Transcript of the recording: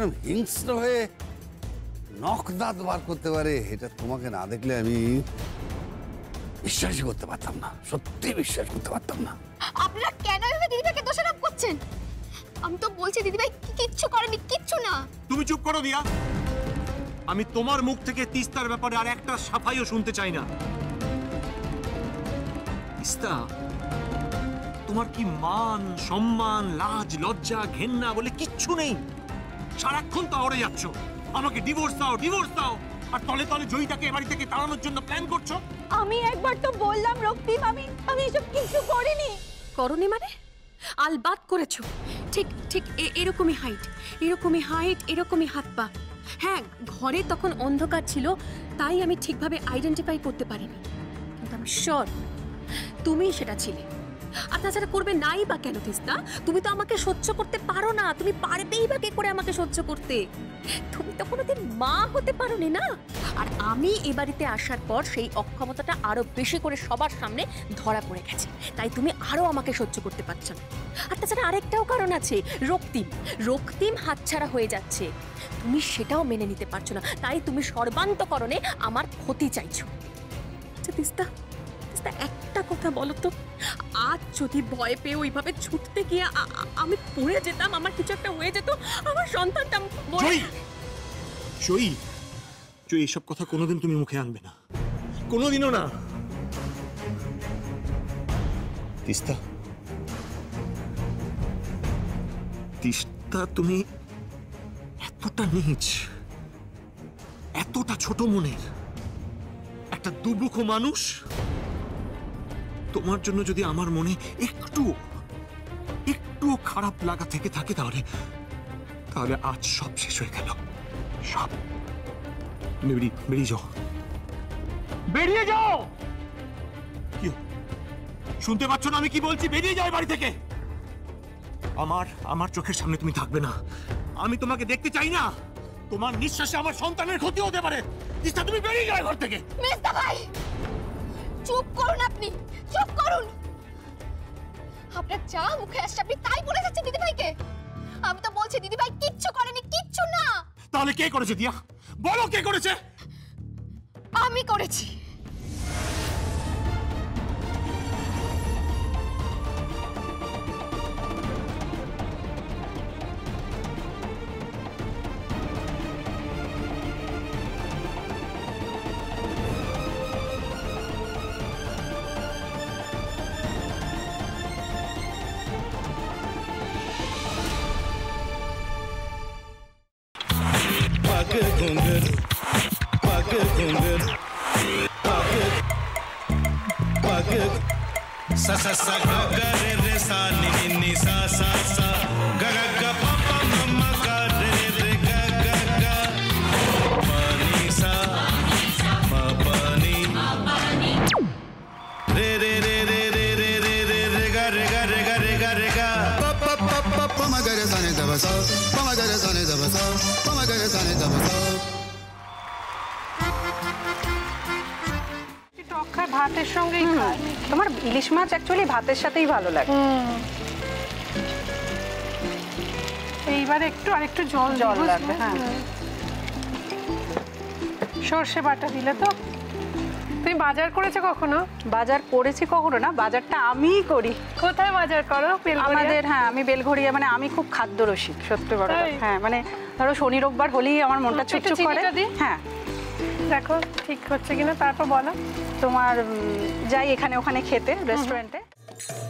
এরকম হিংস্র হয়ে নখদাঁত বার করতে পারে, এটা তোমাকে না দেখলে আমি বিশ্বাসই করতে পারতাম না, সত্যি বিশ্বাস করতে পারতাম না। আপনারা কেন এভাবে দিদিভাইকে দোষারোপ করছেন? আমি তো বলছি দিদিভাই কিচ্ছু করেনি, কিচ্ছু না। তুমি চুপ করো দিয়া, আমি তোমার মুখ থেকে তিস্তার ব্যাপারে আর একটা সাফাইও শুনতে চাই না। তিস্তা, তোমার কি মান সম্মান লাজ লজ্জা ঘেন্না বলে কিচ্ছু নেই? সারাক্ষণ তাহরে যাচ্ছ, আমাকে ডিভোর্স দাও ডিভোর্স দাও, আর তলে তলে জয়ীটাকে এ বাড়ি থেকে তাড়ানোর জন্য প্ল্যান করছো। আমি একবার তো বললাম রক্তিম, আমি এসব কিছু করিনি। করনি মানে? আলবাত করেছো, ঠিক ঠিক এরকমই হাইট, এরকমই হাইট, এরকমই হাত পা। হ্যাঁ, ঘরে তখন অন্ধকার ছিল, তাই আমি ঠিকভাবে আইডেন্টিফাই করতে পারিনি, কিন্তু আমি শিওর তুমি সেটা ছিলে। আর তাছাড়া করবে নাই বা কেন তিস্তা? তুমি তো আমাকে সহ্য করতে পারো না, তুমি পারবেই বা কে করে আমাকে সহ্য করতে? তুমি তো কোনোদিন মা হতে পারোনি না। আর আমি এ বাড়িতে আসার পর সেই অক্ষমতাটা আরো বেশি করে সবার সামনে ধরা পড়ে গেছে, তাই তুমি আরো আমাকে সহ্য করতে পারছো না। আর তাছাড়া আরেকটাও কারণ আছে, রক্তিম রক্তিম হাতছাড়া হয়ে যাচ্ছে, তুমি সেটাও মেনে নিতে পারছো না, তাই তুমি সর্বান্তকরণে আমার ক্ষতি চাইছো। আচ্ছা তিস্তা, একটা কথা বলো তো, আজ যদি ভয় পেয়ে ওইভাবে ছুটতে গিয়ে আমি পড়ে যেতাম, আমার কিছু একটা হয়ে যেত, আমার সন্তানটা। জয়ী, জয়ী, এসব কথা কোনোদিন তুমি মুখে আনবে না, কোনোদিনও না। তিস্তা, তিস্তা, তুমি এতটা নিচ, এতটা ছোট মনের একটা দুর্মুখো মানুষ, তোমার জন্য যদি আমার মনে একটু একটু খারাপ লাগা থেকে থাকে, তাহলে তাহলে আজ সব শেষ হয়ে গেল। সব বেরিয়ে যাও, বেরিয়ে যাও। কি শুনতে পাচ্ছ না আমি কি বলছি? বেরিয়ে যাও বাড়ি থেকে। আমার চোখের সামনে তুমি থাকবে না, আমি তোমাকে দেখতে চাই না। তোমার নিঃশ্বাসে আমার সন্তানের ক্ষতি হতে পারে। তিস্তা, তুমি বেরিয়ে যাও ঘর থেকে। মেজদা ভাই, চুপ করুন, আপনি চুপ করুন। আপনার যা মুখে আসছে আপনি তাই বলে যাচ্ছেন দিদিভাইকে। আমি তো বলছি দিদিভাই কিচ্ছু করেনি, কিচ্ছু না। তাহলে কে করেছে দিয়া? বলো কে করেছে? আমি করেছি। ভাতের সঙ্গে তোমার ইলিশ মাছ অ্যাকচুয়ালি ভাতের সাথেই ভালো লাগে। এইবার একটু আর একটু জল জল লাগবে। হ্যাঁ, সর্ষে বাটা দিলে তো। তুমি বাজার করেছো কখনো? বাজার করেছি কখনো না, বাজারটা আমিই করি। কোথায় বাজার করো? আমাদের, হ্যাঁ আমি বেলঘড়িয়া। মানে আমি খুব খাদ্য রসিক, সত্যি বড়। হ্যাঁ, মানে ধরো শনি রোববার হলেই আমার মনটা চুপচুপ করে। হ্যাঁ দেখো ঠিক হচ্ছে কিনা, তারপর বলো। তোমার যাই এখানে ওখানে খেতে, রেস্টুরেন্টে।